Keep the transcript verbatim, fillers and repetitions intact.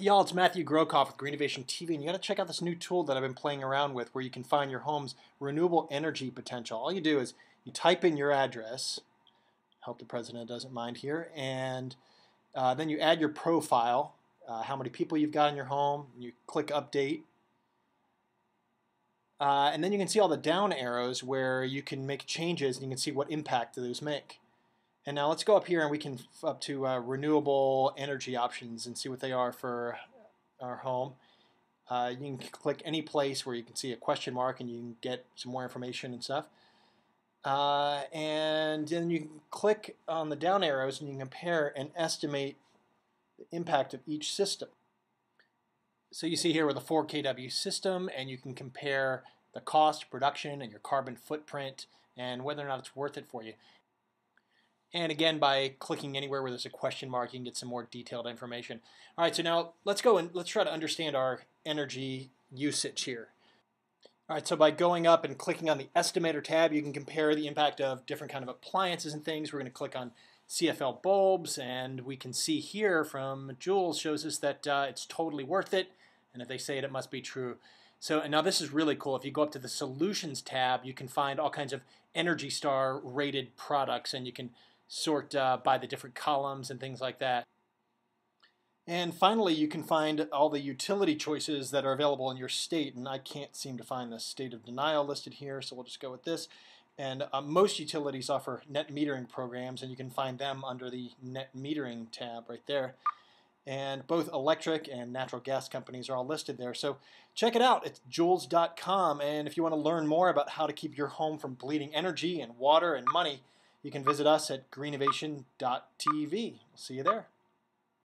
Y'all, it's Matthew Grokoff with Greenovation T V, and you got to check out this new tool that I've been playing around with where you can find your home's renewable energy potential. All you do is you type in your address, hope the president doesn't mind here, and uh, then you add your profile, uh, how many people you've got in your home, and you click update. Uh, and then you can see all the down arrows where you can make changes, and you can see what impact those make. And now let's go up here and we can f up to uh, renewable energy options and see what they are for our home. Uh, you can click any place where you can see a question mark and you can get some more information and stuff. Uh, and then you can click on the down arrows and you can compare and estimate the impact of each system. So you see here with a four kilowatt system, and you can compare the cost, production, and your carbon footprint and whether or not it's worth it for you. And again, by clicking anywhere where there's a question mark, you can get some more detailed information. All right, so now let's go and let's try to understand our energy usage here. All right, so by going up and clicking on the estimator tab, you can compare the impact of different kind of appliances and things. We're going to click on C F L bulbs, and we can see here from Joolze shows us that uh, it's totally worth it, and if they say it, it must be true. So, and now this is really cool. If you go up to the solutions tab, you can find all kinds of Energy Star rated products, and you can sort uh, by the different columns and things like that. And finally, you can find all the utility choices that are available in your state, and I can't seem to find the state of denial listed here, so we'll just go with this. And uh, most utilities offer net metering programs, and you can find them under the net metering tab right there. And both electric and natural gas companies are all listed there. So check it out. It's Joolze dot com, and if you want to learn more about how to keep your home from bleeding energy and water and money, you can visit us at Greenovation dot T V. We'll see you there.